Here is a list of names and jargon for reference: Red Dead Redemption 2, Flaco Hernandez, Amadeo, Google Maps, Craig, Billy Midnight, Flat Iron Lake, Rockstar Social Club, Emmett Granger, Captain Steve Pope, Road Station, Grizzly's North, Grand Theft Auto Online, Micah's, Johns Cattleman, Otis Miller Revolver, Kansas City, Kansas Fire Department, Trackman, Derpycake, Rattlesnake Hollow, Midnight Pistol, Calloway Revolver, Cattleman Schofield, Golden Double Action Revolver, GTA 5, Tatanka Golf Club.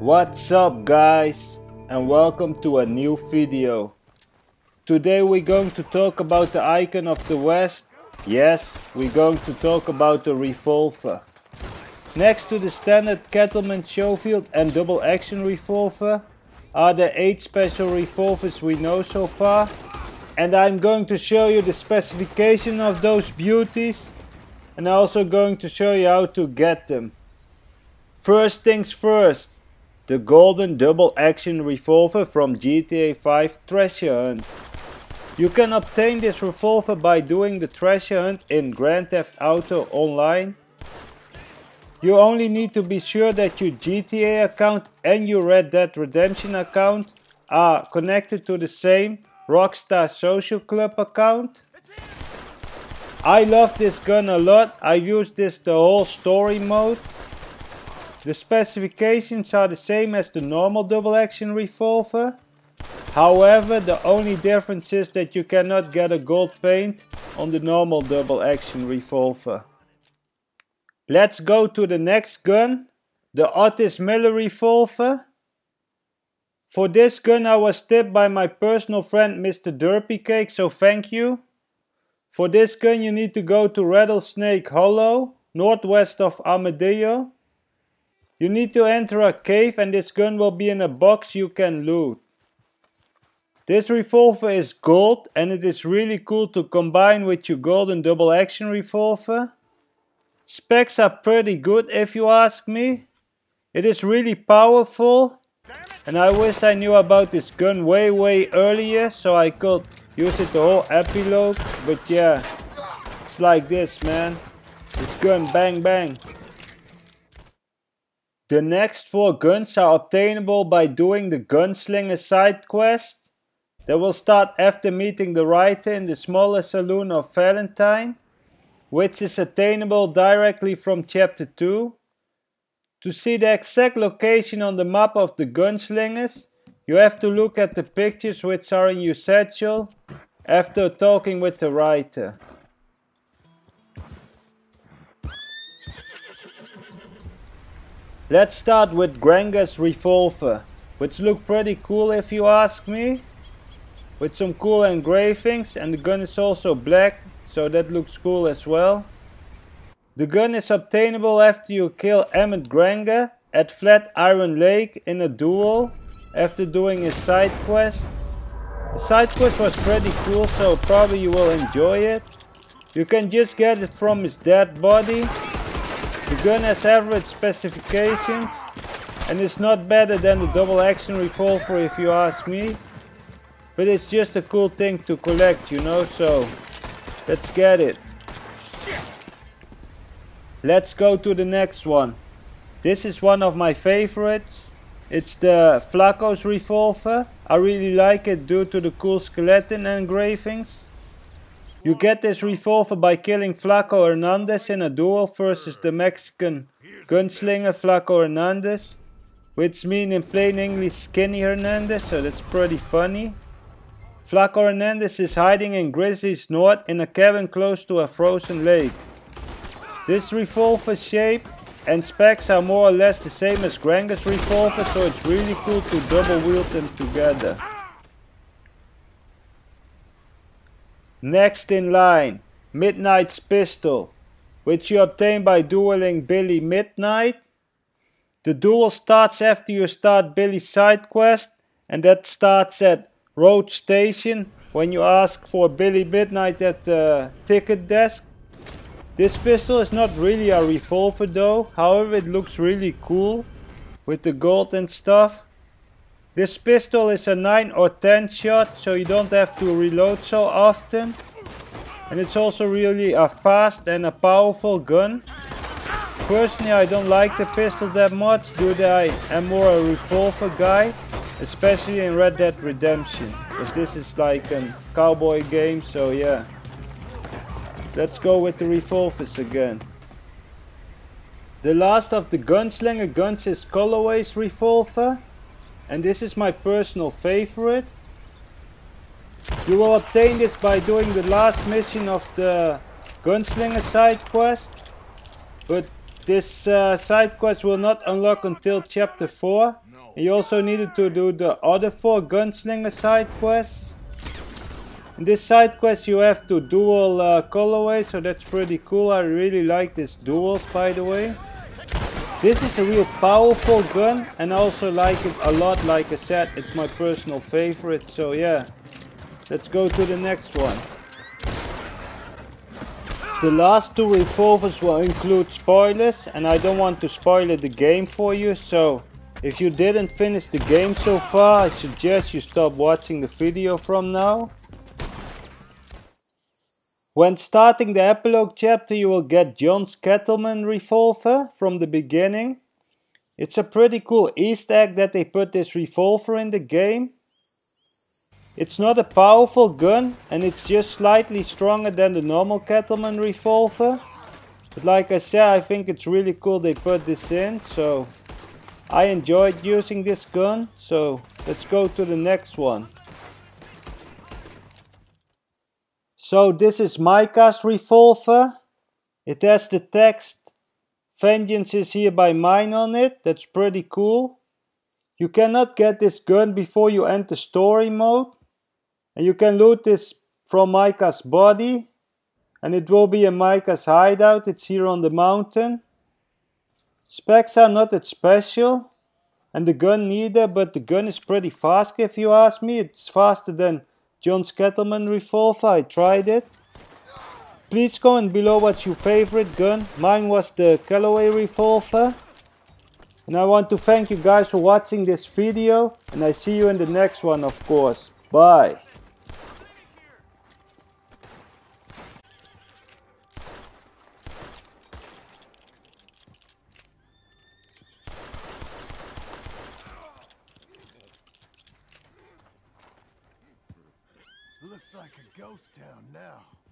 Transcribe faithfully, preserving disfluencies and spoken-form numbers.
What's up guys, and welcome to a new video. Today we're going to talk about the icon of the West. Yes, we're going to talk about the revolver. Next to the standard Cattleman Schofield and Double Action Revolver are the eight special revolvers we know so far, and I'm going to show you the specification of those beauties, and I'm also going to show you how to get them. First things first, the Golden Double Action Revolver from G T A five Treasure Hunt. You can obtain this revolver by doing the treasure hunt in Grand Theft Auto Online. You only need to be sure that your G T A account and your Red Dead Redemption account are connected to the same Rockstar Social Club account. I love this gun a lot. I use this the whole story mode. The specifications are the same as the normal double action revolver. However, the only difference is that you cannot get a gold paint on the normal double action revolver. Let's go to the next gun, the Otis Miller Revolver. For this gun I was tipped by my personal friend Mister Derpycake, so thank you. For this gun you need to go to Rattlesnake Hollow, northwest of Amadeo. You need to enter a cave and this gun will be in a box you can loot. This revolver is gold and it is really cool to combine with your Golden Double Action Revolver. Specs are pretty good if you ask me. It is really powerful, and I wish I knew about this gun way way earlier so I could use it the whole epilogue, but yeah, it's like this man, this gun bang bang. The next four guns are obtainable by doing the Gunslinger side quest that will start after meeting the writer in the smaller saloon of Valentine, which is attainable directly from chapter two. To see the exact location on the map of the gunslingers, you have to look at the pictures which are in your satchel after talking with the writer. Let's start with Granger's revolver, which look pretty cool if you ask me, with some cool engravings, and the gun is also black, so that looks cool as well. The gun is obtainable after you kill Emmett Granger at Flat Iron Lake in a duel after doing his side quest. The side quest was pretty cool, so probably you will enjoy it. You can just get it from his dead body. The gun has average specifications and is not better than the double action revolver if you ask me, but it's just a cool thing to collect, you know, so let's get it. Let's go to the next one. This is one of my favorites. It's the Flaco's revolver. I really like it due to the cool skeleton engravings. You get this revolver by killing Flaco Hernandez in a duel versus the Mexican gunslinger Flaco Hernandez, which means in plain English Skinny Hernandez, so that's pretty funny. Flaco Hernandez is hiding in Grizzly's North in a cabin close to a frozen lake. This revolver shape and specs are more or less the same as Granger's revolver, so it's really cool to double wield them together. Next in line, Midnight's Pistol, which you obtain by dueling Billy Midnight. The duel starts after you start Billy's side quest, and that starts at Road Station when you ask for Billy Midnight at the ticket desk. This pistol is not really a revolver though, however it looks really cool with the gold and stuff. This pistol is a nine or ten shot, so you don't have to reload so often, and it's also really a fast and a powerful gun. Personally I don't like the pistol that much due to I am more a revolver guy, especially in Red Dead Redemption, because this is like a cowboy game, so yeah. Let's go with the revolvers again. The last of the gunslinger guns is Calloway's revolver, and this is my personal favorite. You will obtain this by doing the last mission of the gunslinger side quest, but this uh, side quest will not unlock until chapter four. You also needed to do the other four gunslinger side quests. In this side quest you have to duel uh, colorways, so that's pretty cool. I really like this duel, by the way. This is a real powerful gun and I also like it a lot. Like I said, it's my personal favorite, so yeah. Let's go to the next one. The last two revolvers will include spoilers and I don't want to spoil the game for you, so if you didn't finish the game so far, I suggest you stop watching the video from now. When starting the epilogue chapter you will get Johns Cattleman Revolver from the beginning. It's a pretty cool Easter egg that they put this revolver in the game. It's not a powerful gun and it's just slightly stronger than the normal Cattleman Revolver. But like I said, I think it's really cool they put this in, so I enjoyed using this gun, so let's go to the next one. So this is Micah's revolver. It has the text "Vengeance is hereby mine" on it. That's pretty cool. You cannot get this gun before you enter story mode. And you can loot this from Micah's body. And it will be in Micah's hideout. It's here on the mountain. Specs are not that special. And the gun neither, but the gun is pretty fast if you ask me. It's faster than Johns Cattleman Revolver, I tried it. Please comment below what's your favorite gun. Mine was the Calloway Revolver. And I want to thank you guys for watching this video. And I see you in the next one, of course. Bye. Looks like a ghost town now.